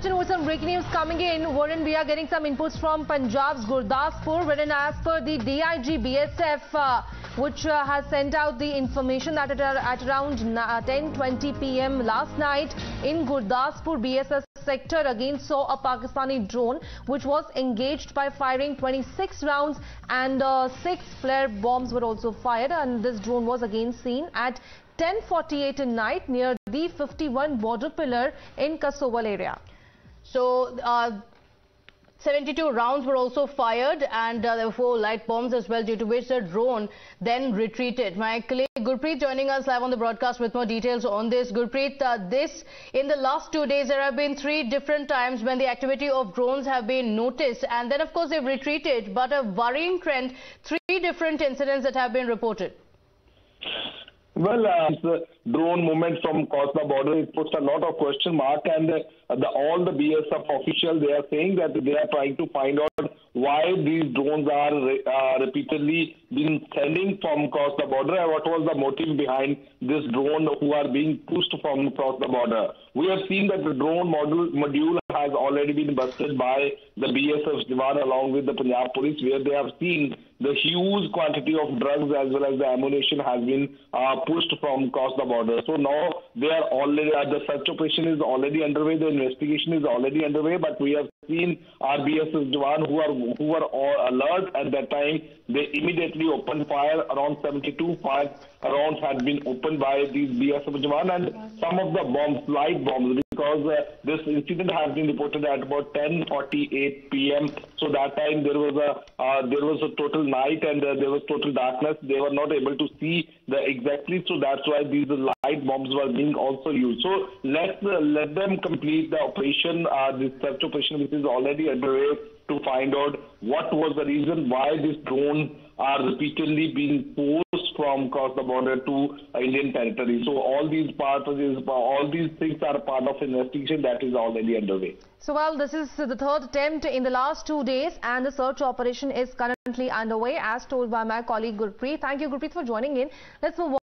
switching over some breaking news coming in. Warren, we are getting some inputs from Punjab's Gurdaspur, wherein as per the DIG BSF, which has sent out the information that at around 10:20 p.m. last night in Gurdaspur, BSS sector again saw a Pakistani drone which was engaged by firing 26 rounds and 6 flare bombs were also fired, and this drone was again seen at 10:48 at night near the 51 border pillar in Kasowal area. So 72 rounds were also fired, and there were 4 light bombs as well, due to which the drone then retreated. My colleague Gurpreet joining us live on the broadcast with more details on this. Gurpreet, in the last 2 days there have been 3 different times when the activity of drones have been noticed, and then of course they've retreated, but a worrying trend, 3 different incidents that have been reported. Well, the drone movement from across the border, it puts a lot of question mark, and all the BSF officials, they are saying that they are trying to find out why these drones are repeatedly being sending from across the border, and what was the motive behind this drone who are being pushed from across the border. We have seen that the drone module has already been busted by the BSF Jawan along with the Punjab police, where they have seen the huge quantity of drugs as well as the ammunition has been pushed from across the border. So now they are already, the search operation is already underway, the investigation is already underway, but we have seen our BSF Jawan who were all alert at that time. They immediately opened fire. Around 72 fire rounds had been opened by these BSF Jawan, and some of the bombs, light bombs, because this incident has been reported at about 10:48 p.m. So that time there was a total night, and there was total darkness. They were not able to see exactly, so that's why these light bombs were being also used. So let them complete the operation, this search operation which is already underway, to find out what was the reason why these drones are repeatedly being forced from across the border to Indian territory. So all these things are part of investigation that is already underway. So well, this is the 3rd attempt in the last 2 days, and the search operation is currently underway, as told by my colleague Gurpreet. Thank you, Gurpreet, for joining in. Let's move on.